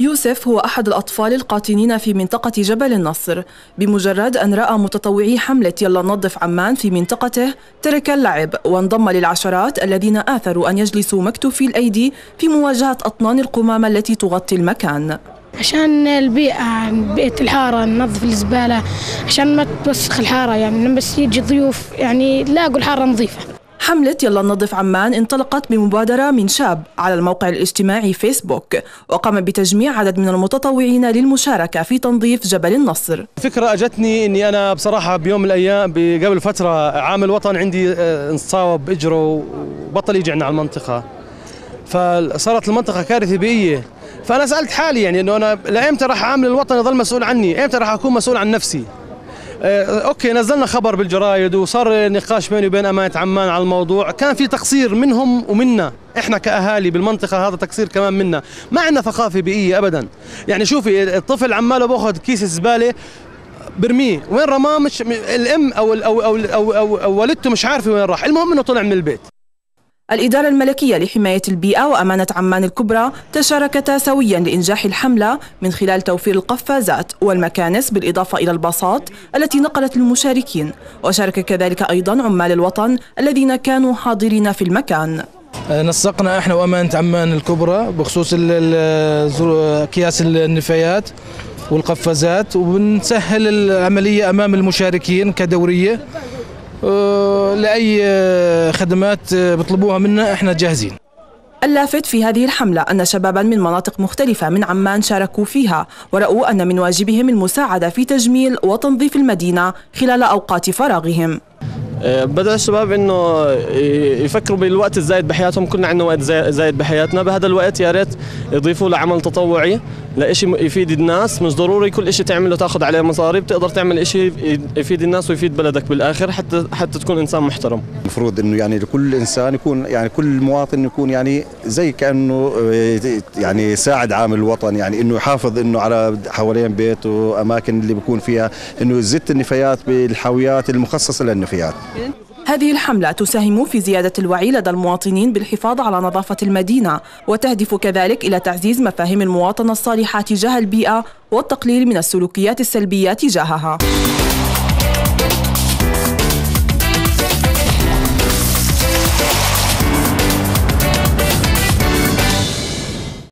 يوسف هو أحد الأطفال القاطنين في منطقة جبل النصر. بمجرد أن رأى متطوعي حملة يلا ننظف عمان في منطقته ترك اللعب وانضم للعشرات الذين آثروا أن يجلسوا مكتوفي الأيدي في مواجهة أطنان القمامة التي تغطي المكان. عشان البيئة، بيئة الحارة، ننظف الزبالة عشان ما تتوسخ الحارة، يعني لما يجي ضيوف يعني لاقوا الحارة نظيفة. حملة يلا ننظف عمان انطلقت بمبادرة من شاب على الموقع الاجتماعي فيسبوك، وقام بتجميع عدد من المتطوعين للمشاركة في تنظيف جبل النصر. فكرة أجتني أني أنا بصراحة بيوم من الأيام قبل فترة عامل وطن عندي انصاب بإجره وبطل يجي عندنا على المنطقة، فصارت المنطقة كارثة بيئية. فأنا سألت حالي يعني أنه أنا لأيمتى راح أعمل الوطن يظل مسؤول عني؟ أيمتى راح أكون مسؤول عن نفسي؟ اوكي نزلنا خبر بالجرايد وصار نقاش بيني وبين أمانة عمان على الموضوع، كان في تقصير منهم ومنا، احنا كأهالي بالمنطقة هذا تقصير كمان منا، ما عندنا ثقافة بيئية أبدا، يعني شوفي الطفل عماله باخذ كيس الزبالة برميه، وين رماه مش الأم أو والدته مش عارفة وين راح، المهم إنه طلع من البيت. الإدارة الملكية لحماية البيئة وأمانة عمان الكبرى تشاركتا سويا لإنجاح الحملة من خلال توفير القفازات والمكانس بالإضافة إلى الباصات التي نقلت للمشاركين، وشارك كذلك أيضا عمال الوطن الذين كانوا حاضرين في المكان. نسقنا احنا وأمانة عمان الكبرى بخصوص أكياس النفايات والقفازات، وبنسهل العملية أمام المشاركين كدورية، لأي خدمات بيطلبوها منا احنا جاهزين. اللافت في هذه الحملة أن شبابا من مناطق مختلفة من عمان شاركوا فيها ورأوا أن من واجبهم المساعدة في تجميل وتنظيف المدينة خلال أوقات فراغهم. بدأ الشباب أنه يفكروا بالوقت الزايد بحياتهم، كلنا عندنا وقت زايد بحياتنا، بهذا الوقت يا ريت يضيفوا لعمل تطوعي لإشي يفيد الناس، مش ضروري كل إشي تعمله تاخذ عليه مصاري، بتقدر تعمل إشي يفيد الناس ويفيد بلدك بالآخر حتى تكون إنسان محترم. المفروض إنه يعني كل إنسان يكون يعني كل مواطن يكون يعني زي كأنه يعني يساعد عامل الوطن، يعني إنه يحافظ إنه على حوالين بيته وأماكن اللي بيكون فيها، إنه يزت النفايات بالحاويات المخصصة للنفايات. هذه الحملة تساهم في زيادة الوعي لدى المواطنين بالحفاظ على نظافة المدينة، وتهدف كذلك إلى تعزيز مفاهيم المواطنة الصالحة تجاه البيئة والتقليل من السلوكيات السلبية تجاهها.